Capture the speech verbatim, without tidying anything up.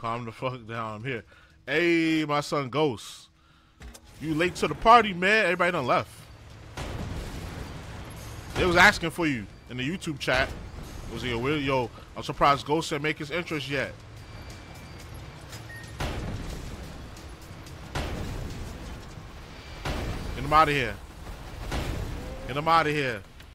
Calm the fuck down. I'm here. Hey, my son Ghost. You late to the party, man. Everybody done left. They was asking for you in the YouTube chat. It was like, yo, I'm surprised Ghost didn't make his entrance yet. Get him out of here. Get him out of here.